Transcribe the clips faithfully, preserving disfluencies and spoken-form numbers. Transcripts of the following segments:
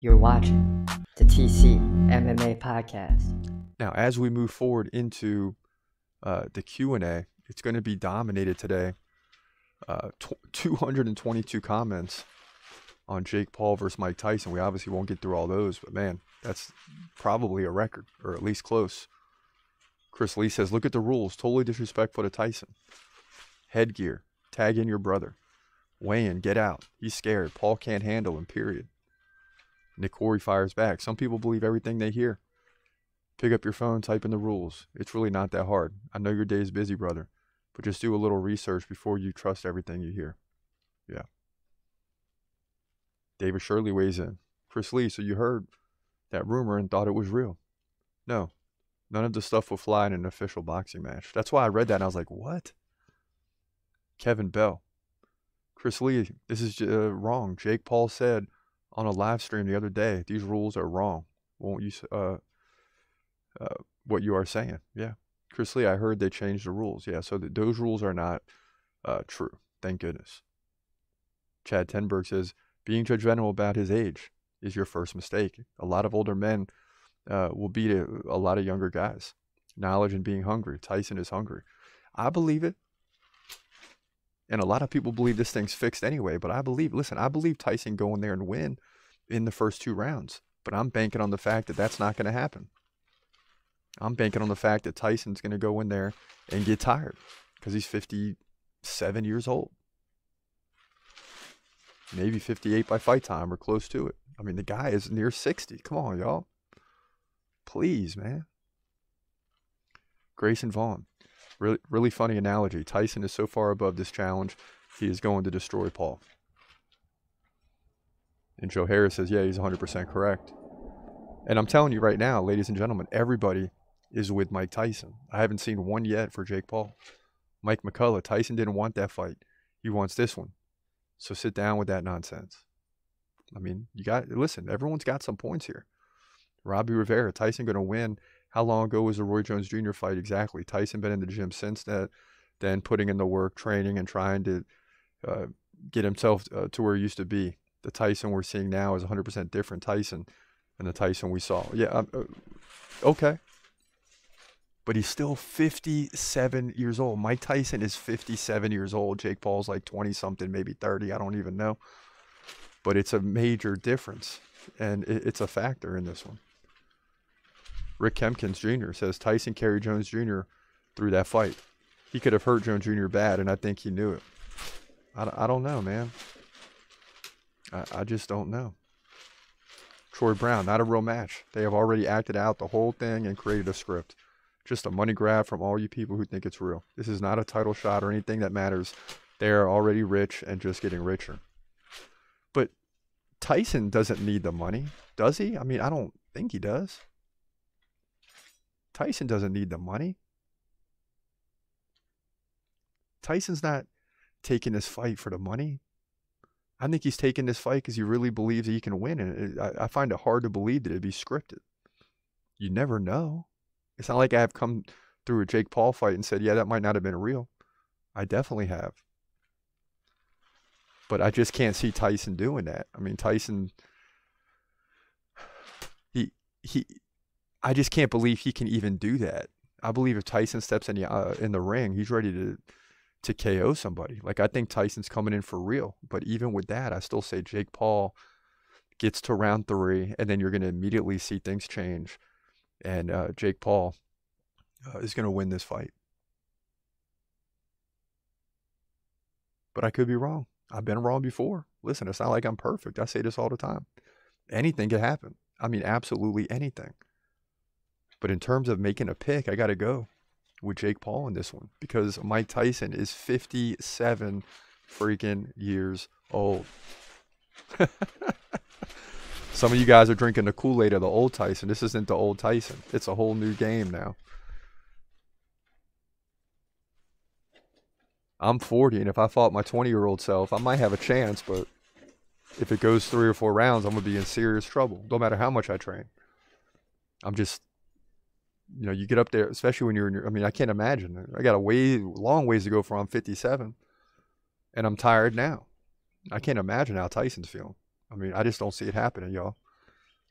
You're watching the T C M M A Podcast. Now, as we move forward into uh, the Q and A, it's going to be dominated today. Uh, two hundred twenty-two comments on Jake Paul versus Mike Tyson. We obviously won't get through all those, but man, that's probably a record, or at least close. Chris Lee says, look at the rules. Totally disrespectful to Tyson. Headgear. Tag in your brother. Wayne, get out. He's scared. Paul can't handle him, period. Nick Corey fires back. Some people believe everything they hear. Pick up your phone, type in the rules. It's really not that hard. I know your day is busy, brother, but just do a little research before you trust everything you hear. Yeah. David Shirley weighs in. Chris Lee, so you heard that rumor and thought it was real. No, none of the stuff will fly in an official boxing match. That's why I read that and I was like, what? Kevin Bell. Chris Lee, this is uh, wrong. Jake Paul said on a live stream the other day, these rules are wrong. Won't you, uh, uh, what you are saying? Yeah. Chris Lee, I heard they changed the rules. Yeah. So th those rules are not, uh, true. Thank goodness. Chad Tenberg says, being judgmental about his age is your first mistake. A lot of older men, uh, will beat a, a lot of younger guys. Knowledge and being hungry. Tyson is hungry. I believe it. And a lot of people believe this thing's fixed anyway, but I believe, listen, I believe Tyson going there and win in the first two rounds, but I'm banking on the fact that that's not going to happen. I'm banking on the fact that Tyson's going to go in there and get tired because he's fifty-seven years old. Maybe fifty-eight by fight time or close to it. I mean, the guy is near sixty. Come on, y'all. Please, man. Grace and Vaughn. Really, really funny analogy. Tyson is so far above this challenge, he is going to destroy Paul. And Joe Harris says, yeah, he's one hundred percent correct. And I'm telling you right now, ladies and gentlemen, everybody is with Mike Tyson. I haven't seen one yet for Jake Paul. Mike McCullough, Tyson didn't want that fight. He wants this one. So sit down with that nonsense. I mean, you got, listen, everyone's got some points here. Robbie Rivera, Tyson going to win. How long ago was the Roy Jones Junior fight exactly? Tyson been in the gym since that, then putting in the work, training, and trying to uh, get himself uh, to where he used to be. The Tyson we're seeing now is one hundred percent different Tyson than the Tyson we saw. Yeah, um, uh, okay. But he's still fifty-seven years old. Mike Tyson is fifty-seven years old. Jake Paul's like twenty-something, maybe thirty. I don't even know. But it's a major difference, and it, it's a factor in this one. Rick Kempkins Junior says Tyson carried Jones Junior through that fight. He could have hurt Jones Junior bad, and I think he knew it. I, I don't know, man. I, I just don't know. Troy Brown, not a real match. They have already acted out the whole thing and created a script. Just a money grab from all you people who think it's real. This is not a title shot or anything that matters. They are already rich and just getting richer. But Tyson doesn't need the money, does he? I mean, I don't think he does. Tyson doesn't need the money. Tyson's not taking this fight for the money. I think he's taking this fight because he really believes that he can win. And it, I, I find it hard to believe that it'd be scripted. You never know. It's not like I have come through a Jake Paul fight and said, yeah, that might not have been real. I definitely have. But I just can't see Tyson doing that. I mean, Tyson, he, he, I just can't believe he can even do that. I believe if Tyson steps in the uh, in the ring, he's ready to to K O somebody. Like I think Tyson's coming in for real. But even with that, I still say Jake Paul gets to round three, and then you're going to immediately see things change, and uh, Jake Paul uh, is going to win this fight. But I could be wrong. I've been wrong before. Listen, it's not like I'm perfect. I say this all the time. Anything could happen. I mean, absolutely anything. But in terms of making a pick, I got to go with Jake Paul in this one because Mike Tyson is fifty-seven freaking years old. Some of you guys are drinking the Kool-Aid of the old Tyson. This isn't the old Tyson. It's a whole new game now. I'm forty, and if I fought my twenty-year-old self, I might have a chance, but if it goes three or four rounds, I'm going to be in serious trouble, no matter how much I train. I'm just... You know, you get up there, especially when you're in your, I mean, I can't imagine. I got a way, long ways to go from fifty-seven, and I'm tired now. I can't imagine how Tyson's feeling. I mean, I just don't see it happening, y'all.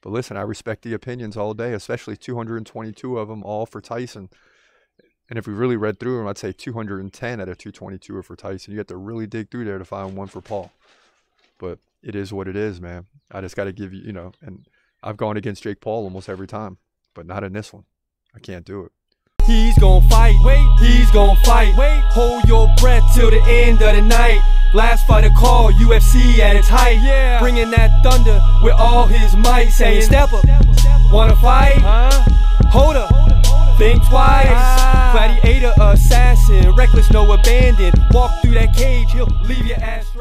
But listen, I respect the opinions all day, especially two hundred twenty-two of them, all for Tyson. And if we really read through them, I'd say two hundred ten out of two twenty-two are for Tyson. You have to really dig through there to find one for Paul. But it is what it is, man. I just got to give you, you know, and I've gone against Jake Paul almost every time, but not in this one. I can't do it. He's gonna fight, wait, he's gonna fight, wait, hold your breath till the end of the night. Last fight to call, U F C at its height, yeah. Bringing that thunder with all his might, saying step up, wanna fight, huh? Hold up, think twice, ah. Gladiator assassin, reckless, no abandon, walk through that cage, he'll leave your ass.